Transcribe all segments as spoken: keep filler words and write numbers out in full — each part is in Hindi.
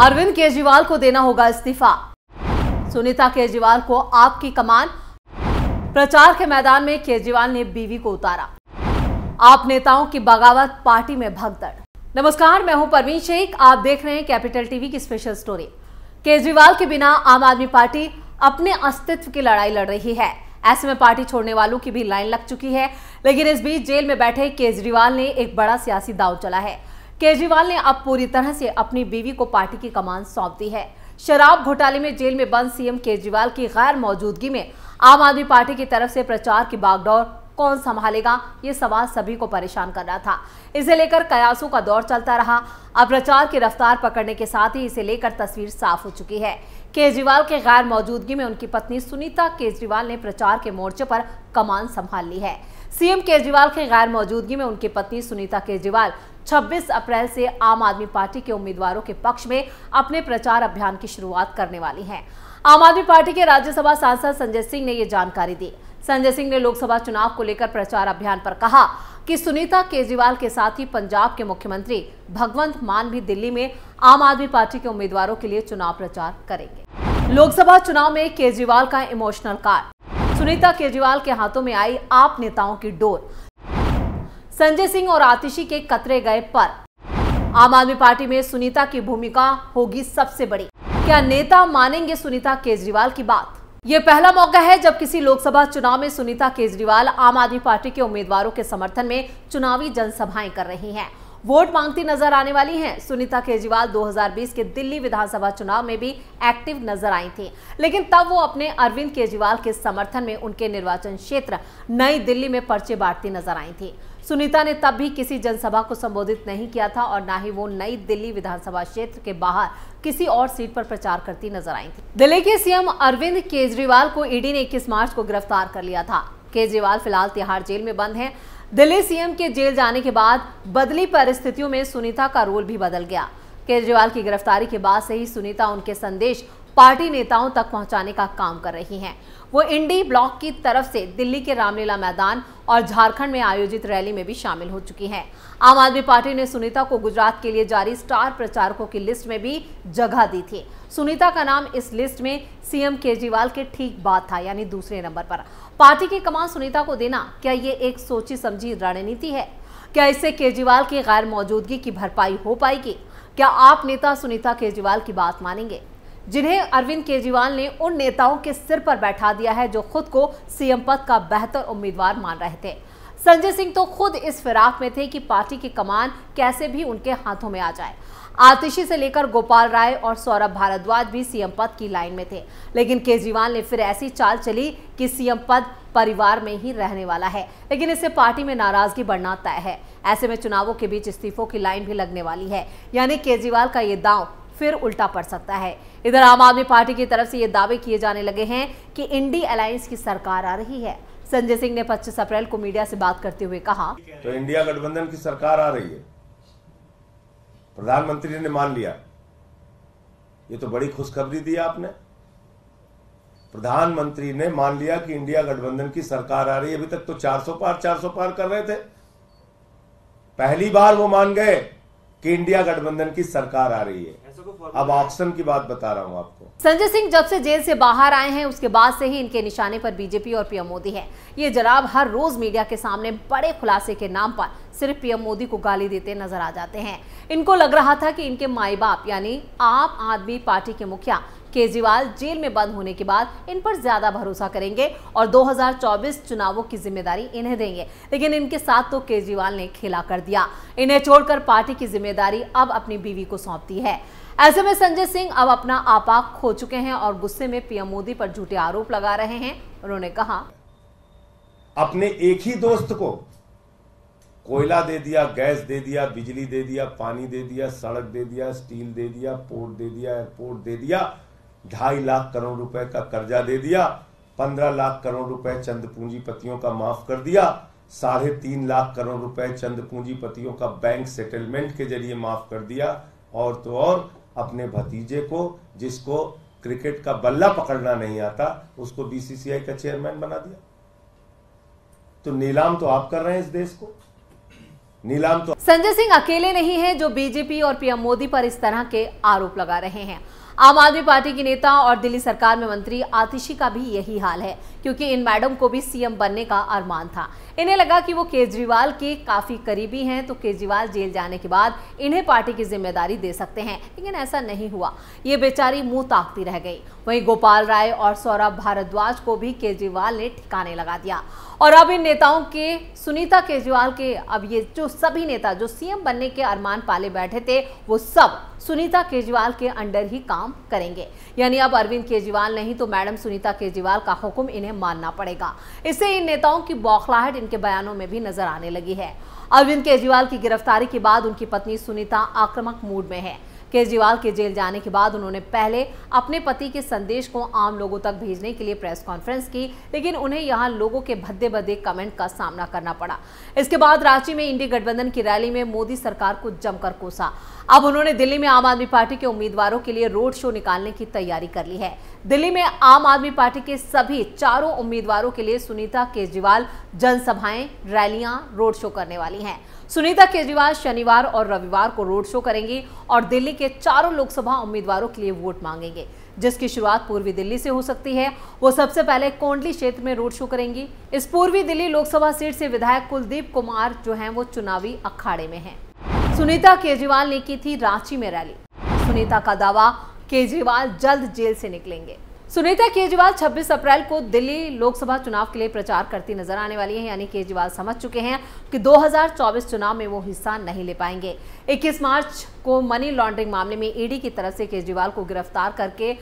अरविंद केजरीवाल को देना होगा इस्तीफा। सुनीता केजरीवाल को आपकी कमान, प्रचार के मैदान में केजरीवाल ने बीवी को उतारा, आप नेताओं की बगावत, पार्टी में भगदड़। नमस्कार, मैं हूं परवीन शेख, आप देख रहे हैं कैपिटल टीवी की स्पेशल स्टोरी। केजरीवाल के बिना आम आदमी पार्टी अपने अस्तित्व की लड़ाई लड़ रही है। ऐसे में पार्टी छोड़ने वालों की भी लाइन लग चुकी है। लेकिन इस बीच जेल में बैठे केजरीवाल ने एक बड़ा सियासी दांव चला है। केजरीवाल ने अब पूरी तरह से अपनी बीवी को पार्टी की कमान सौंप दी है। शराब घोटाले में जेल में बंद सीएम केजरीवाल की गैर मौजूदगी में आम आदमी पार्टी की तरफ से प्रचार की बागडोर कौन संभालेगा, ये सवाल सभी को परेशान कर रहा था। इसे लेकर कयासों का दौर चलता रहा। अब प्रचार की रफ्तार पकड़ने के साथ ही इसे लेकर तस्वीर साफ हो चुकी है। केजरीवाल के गैर मौजूदगी में उनकी पत्नी सुनीता केजरीवाल ने प्रचार के मोर्चे पर कमान संभाल ली है। सीएम केजरीवाल के गैर मौजूदगी में उनकी पत्नी सुनीता केजरीवाल छब्बीस अप्रैल से आम आदमी पार्टी के उम्मीदवारों के पक्ष में अपने प्रचार अभियान की शुरुआत करने वाली हैं। आम आदमी पार्टी के राज्यसभा सांसद संजय सिंह ने ये जानकारी दी। संजय सिंह ने लोकसभा चुनाव को लेकर प्रचार अभियान पर कहा कि सुनीता केजरीवाल के साथ ही पंजाब के मुख्यमंत्री भगवंत मान भी दिल्ली में आम आदमी पार्टी के उम्मीदवारों के लिए चुनाव प्रचार करेंगे। लोकसभा चुनाव में केजरीवाल का इमोशनल कार्ड, सुनीता केजरीवाल के हाथों में आई आप नेताओं की डोर, संजय सिंह और आतिशी के कतरे गए पर, आम आदमी पार्टी में सुनीता की भूमिका होगी सबसे बड़ी, क्या नेता मानेंगे सुनीता केजरीवाल की बात। ये पहला मौका है जब किसी लोकसभा चुनाव में सुनीता केजरीवाल आम आदमी पार्टी के उम्मीदवारों के समर्थन में चुनावी जनसभाएं कर रही हैं, वोट मांगती नजर आने वाली हैं। सुनीता केजरीवाल दो हज़ार बीस के दिल्ली विधानसभा चुनाव में भी एक्टिव नजर आई थी, लेकिन तब वो अपने अरविंद केजरीवाल के समर्थन में उनके निर्वाचन क्षेत्र नई दिल्ली में पर्चे बांटती नजर आई थी। सुनीता ने तब भी किसी जनसभा को संबोधित नहीं किया था और ना ही वो नई दिल्ली विधानसभा क्षेत्र के बाहर किसी और सीट पर प्रचार करती नजर आई थी। दिल्ली के सीएम अरविंद केजरीवाल को ईडी ने इक्कीस मार्च को गिरफ्तार कर लिया था। केजरीवाल फिलहाल तिहाड़ जेल में बंद हैं। दिल्ली सीएम के जेल जाने के बाद बदली परिस्थितियों में सुनीता का रोल भी बदल गया। केजरीवाल की गिरफ्तारी के बाद से ही सुनीता उनके संदेश पार्टी नेताओं तक पहुंचाने का काम कर रही हैं। वो इंडी ब्लॉक की तरफ से दिल्ली के रामलीला मैदान और झारखंड में आयोजित रैली में भी शामिल हो चुकी हैं। आम आदमी पार्टी ने सुनीता को गुजरात के लिए जारी स्टार प्रचारकों की लिस्ट में भी जगह दी थी। सुनीता का नाम इस लिस्ट में सीएम केजरीवाल के ठीक बाद था, यानी दूसरे नंबर पर। पार्टी की कमान सुनीता को देना, क्या ये एक सोची समझी रणनीति है? क्या इससे केजरीवाल की गैर मौजूदगी की भरपाई हो पाएगी? क्या आप नेता सुनीता केजरीवाल की बात मानेंगे, जिन्हें अरविंद केजरीवाल ने उन नेताओं के सिर पर बैठा दिया है जो खुद को सीएम पद का बेहतर उम्मीदवार मान रहे थे? संजय सिंह तो खुद इस फिराक में थे कि पार्टी की कमान कैसे भी उनके हाथों में आ जाए। आतिशी से लेकर गोपाल राय और सौरभ भारद्वाज भी सीएम पद की लाइन में थे, लेकिन केजरीवाल ने फिर ऐसी चाल चली कि सीएम पद परिवार में ही रहने वाला है, लेकिन इससे पार्टी में नाराजगी बढ़ना तय है। ऐसे में चुनावों के बीच इस्तीफों की लाइन भी लगने वाली है, यानी केजरीवाल का ये दांव फिर उल्टा पड़ सकता है। इधर आम आदमी पार्टी की तरफ से ये दावे किए जाने लगे हैं कि इंडी अलायंस की सरकार आ रही है। संजय सिंह ने पच्चीस अप्रैल को मीडिया से बात करते हुए कहा, तो इंडिया गठबंधन की सरकार आ रही है, प्रधानमंत्री ने मान लिया। ये तो बड़ी खुशखबरी दी आपने, प्रधानमंत्री ने मान लिया कि इंडिया गठबंधन की सरकार आ रही है। अभी तक तो चार सौ पार चार सौ पार कर रहे थे, पहली बार वो मान गए कि इंडिया गठबंधन की सरकार आ रही है। अब ऑक्शन की बात बता रहा हूं आपको। संजय सिंह जब से जेल से बाहर आए हैं, उसके बाद से ही इनके निशाने पर बीजेपी और पीएम मोदी है। ये जनाब हर रोज मीडिया के सामने बड़े खुलासे के नाम पर सिर्फ पीएम मोदी को गाली देते नजर आ जाते हैं। इनको लग रहा था कि इनके माई बाप यानी आम आदमी पार्टी के मुखिया केजरीवाल जेल में बंद होने के बाद इन पर ज्यादा भरोसा करेंगे और दो हज़ार चौबीस चुनावों की जिम्मेदारी इन्हें देंगे, लेकिन इनके साथ तो केजरीवाल ने खेला कर दिया। इन्हें छोड़कर पार्टी की जिम्मेदारी अब अपनी बीवी को सौंपती है। ऐसे में संजय सिंह अब अपना आपा खो चुके हैं और गुस्से में पीएम मोदी पर झूठे आरोप लगा रहे हैं। उन्होंने कहा, अपने एक ही दोस्त को कोयला दे दिया, गैस दे दिया, बिजली दे दिया, पानी दे दिया, सड़क दे दिया, स्टील दे दिया, पोर्ट दे दिया, एयरपोर्ट दे दिया, ढाई लाख करोड़ रुपए का कर्जा दे दिया, पंद्रह लाख करोड़ रुपए चंद पूंजीपतियों का माफ कर दिया, साढ़े तीन लाख करोड़ रुपए चंद पूंजीपतियों का बैंक सेटलमेंट के जरिए माफ कर दिया, और तो और अपने भतीजे को, जिसको क्रिकेट का बल्ला पकड़ना नहीं आता, उसको बीसीसीआई का चेयरमैन बना दिया। तो नीलाम तो आप कर रहे हैं इस देश को, नीलाम तो। संजय सिंह अकेले नहीं है जो बीजेपी और पीएम मोदी पर इस तरह के आरोप लगा रहे हैं। आम आदमी पार्टी की नेता और दिल्ली सरकार में मंत्री आतिशी का भी यही हाल है, क्योंकि इन मैडम को भी सीएम बनने का अरमान था। इन्हें लगा कि वो केजरीवाल के काफी करीबी हैं, तो केजरीवाल जेल जाने के बाद इन्हें पार्टी की जिम्मेदारी दे सकते हैं, लेकिन ऐसा नहीं हुआ। ये बेचारी मुंह ताकती रह गई। वहीं गोपाल राय और सौरभ भारद्वाज को भी केजरीवाल ने ठिकाने लगा दिया। और अब इन नेताओं के, सुनीता केजरीवाल के, अब ये जो सभी नेता जो सीएम बनने के अरमान पाले बैठे थे, वो सब सुनीता केजरीवाल के अंडर ही काम करेंगे। यानी अब अरविंद केजरीवाल नहीं तो मैडम सुनीता केजरीवाल का हुक्म इन्हें मानना पड़ेगा। इससे इन नेताओं की बौखलाहट इनके बयानों में भी नजर आने लगी है। अरविंद केजरीवाल की गिरफ्तारी के बाद उनकी पत्नी सुनीता आक्रामक मूड में है। केजरीवाल के जेल जाने के बाद उन्होंने पहले अपने पति के संदेश को आम लोगों तक भेजने के लिए प्रेस कॉन्फ्रेंस की, लेकिन उन्हें यहां लोगों के भद्दे भद्दे कमेंट का सामना करना पड़ा। इसके बाद रांची में इंडी गठबंधन की रैली में मोदी सरकार को जमकर कोसा। अब उन्होंने दिल्ली में आम आदमी पार्टी के उम्मीदवारों के लिए रोड शो निकालने की तैयारी कर ली है। दिल्ली में आम आदमी पार्टी के सभी चारों उम्मीदवारों के लिए सुनीता केजरीवाल जनसभाएं, रैलियां, रोड शो करने वाली हैं। सुनीता केजरीवाल शनिवार और रविवार को रोड शो करेंगी और दिल्ली के चारों लोकसभा उम्मीदवारों के लिए वोट मांगेंगे, जिसकी शुरुआत पूर्वी दिल्ली से हो सकती है। वो सबसे पहले कोंडली क्षेत्र में रोड शो करेंगी। इस पूर्वी दिल्ली लोकसभा सीट से विधायक कुलदीप कुमार जो हैं वो चुनावी अखाड़े में हैं। सुनीता केजरीवाल ने की थी रांची में रैली। सुनीता का दावा, केजरीवाल जल्द जेल से निकलेंगे। सुनीता केजरीवाल छब्बीस अप्रैल को दिल्ली लोकसभा चुनाव के लिए प्रचार करती नजर आने वाली हैं। यानी केजरीवाल समझ चुके हैं कि दो हज़ार चौबीस चुनाव में वो हिस्सा नहीं ले पाएंगे। इक्कीस मार्च को मनी लॉन्ड्रिंग मामले में ईडी की तरफ से केजरीवाल को गिरफ्तार करके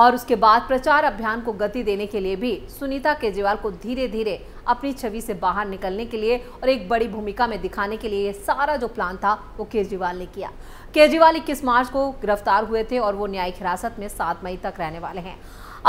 और उसके बाद प्रचार अभियान को गति देने के लिए भी सुनीता केजरीवाल को धीरे धीरे अपनी छवि से बाहर निकलने के लिए और एक बड़ी भूमिका में दिखाने के लिए ये सारा जो प्लान था वो केजरीवाल ने किया। केजरीवाल इक्कीस मार्च को गिरफ्तार हुए थे और वो न्यायिक हिरासत में सात मई तक रहने वाले हैं।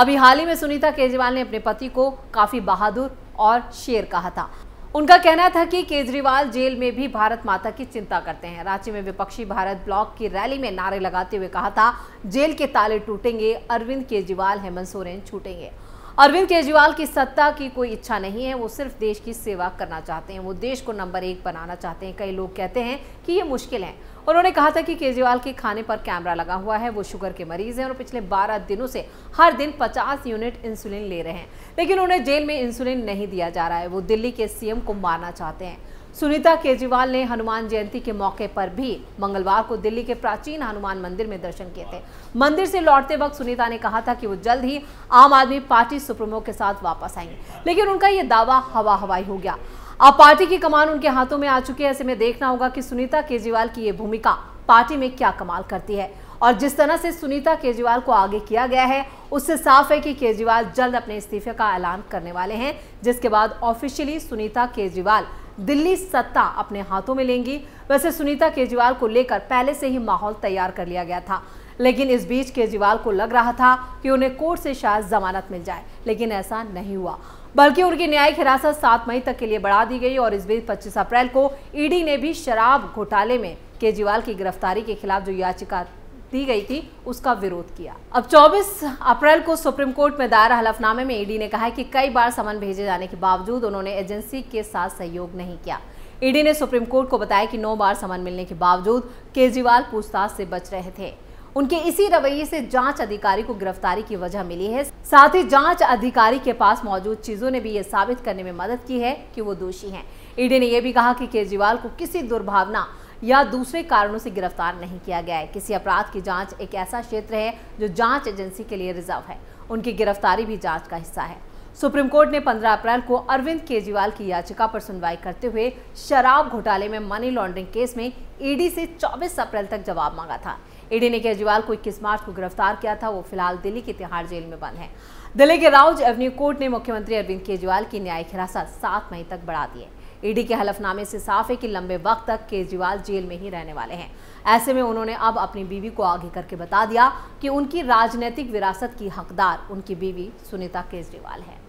अभी हाल ही में सुनीता केजरीवाल ने अपने पति को काफी बहादुर और शेर कहा था। उनका कहना था कि केजरीवाल जेल में भी भारत माता की चिंता करते हैं। रांची में विपक्षी भारत ब्लॉक की रैली में नारे लगाते हुए कहा था, जेल के ताले टूटेंगे, अरविंद केजरीवाल, हेमंत सोरेन छूटेंगे। अरविंद केजरीवाल की सत्ता की कोई इच्छा नहीं है, वो सिर्फ देश की सेवा करना चाहते हैं, वो देश को नंबर एक बनाना चाहते हैं। कई लोग कहते हैं कि ये मुश्किल है। उन्होंने कहा था कि केजरीवाल के खाने पर कैमरा लगा हुआ है, वो शुगर के मरीज हैं और पिछले बारह दिनों से हर दिन पचास यूनिट इंसुलिन ले रहे हैं, लेकिन उन्हें जेल में इंसुलिन नहीं दिया जा रहा है। वो दिल्ली के सीएम को मारना चाहते हैं। सुनीता केजरीवाल ने हनुमान जयंती के मौके पर भी मंगलवार को दिल्ली के प्राचीन हनुमान मंदिर में दर्शन किए थे। मंदिर से लौटते वक्त सुनीता ने कहा था कि वो जल्द ही आम आदमी पार्टी सुप्रीमो के साथ वापस आएंगे, लेकिन उनका ये दावा हवा हवाई हो गया। अब पार्टी की कमान उनके हाथों में आ चुकी है। ऐसे में देखना होगा कि सुनीता केजरीवाल की ये भूमिका पार्टी में क्या कमाल करती है। और जिस तरह से सुनीता केजरीवाल को आगे किया गया है, उससे साफ है कि केजरीवाल जल्द अपने इस्तीफे का ऐलान करने वाले हैं, जिसके बाद ऑफिशियली सुनीता केजरीवाल दिल्ली सत्ता अपने हाथों में लेंगी। वैसे सुनीता केजरीवाल को लेकर पहले से ही माहौल तैयार कर लिया गया था, लेकिन इस बीच केजरीवाल को लग रहा था कि उन्हें कोर्ट से शायद जमानत मिल जाए, लेकिन ऐसा नहीं हुआ, बल्कि उनकी न्यायिक हिरासत सात मई तक के लिए बढ़ा दी गई। और इस बीच पच्चीस अप्रैल को ईडी ने भी शराब घोटाले में केजरीवाल की गिरफ्तारी के खिलाफ जो याचिका दी गई थी उसका विरोध किया। अब चौबीस अप्रैल को सुप्रीम कोर्ट में दायर हलफनामे में ईडी ने कहा है कि कई बार समन भेजे जाने के बावजूद उन्होंने एजेंसी के साथ सहयोग नहीं किया। ईडी ने सुप्रीम कोर्ट को बताया कि नौ बार समन मिलने के बावजूद केजरीवाल पूछताछ से बच रहे थे। उनके इसी रवैये से जांच अधिकारी को गिरफ्तारी की वजह मिली है। साथ ही जांच अधिकारी के पास मौजूद चीजों ने भी ये साबित करने में मदद की है कि वो दोषी हैं। ईडी ने यह भी कहा कि केजरीवाल को किसी दुर्भावना या दूसरे कारणों से गिरफ्तार नहीं किया गया है। किसी अपराध की जांच एक ऐसा क्षेत्र है जो जांच एजेंसी के लिए रिजर्व है। उनकी गिरफ्तारी भी जांच का हिस्सा है। सुप्रीम कोर्ट ने पंद्रह अप्रैल को अरविंद केजरीवाल की याचिका पर सुनवाई करते हुए शराब घोटाले में मनी लॉन्ड्रिंग केस में ईडी से चौबीस अप्रैल तक जवाब मांगा था। ईडी ने केजरीवाल को इक्कीस मार्च को गिरफ्तार किया था। वो फिलहाल दिल्ली के तिहाड़ जेल में बंद हैं। दिल्ली के राउज एवेन्यू कोर्ट ने मुख्यमंत्री अरविंद केजरीवाल की न्यायिक हिरासत सात मई तक बढ़ा दी है। ईडी के हलफनामे से साफ है कि लंबे वक्त तक केजरीवाल जेल में ही रहने वाले हैं। ऐसे में उन्होंने अब अपनी बीवी को आगे करके बता दिया कि उनकी राजनीतिक विरासत की हकदार उनकी बीवी सुनीता केजरीवाल है।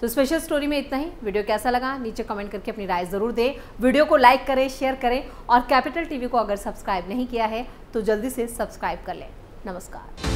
तो स्पेशल स्टोरी में इतना ही। वीडियो कैसा लगा नीचे कमेंट करके अपनी राय ज़रूर दें। वीडियो को लाइक करें, शेयर करें और कैपिटल टीवी को अगर सब्सक्राइब नहीं किया है तो जल्दी से सब्सक्राइब कर लें। नमस्कार।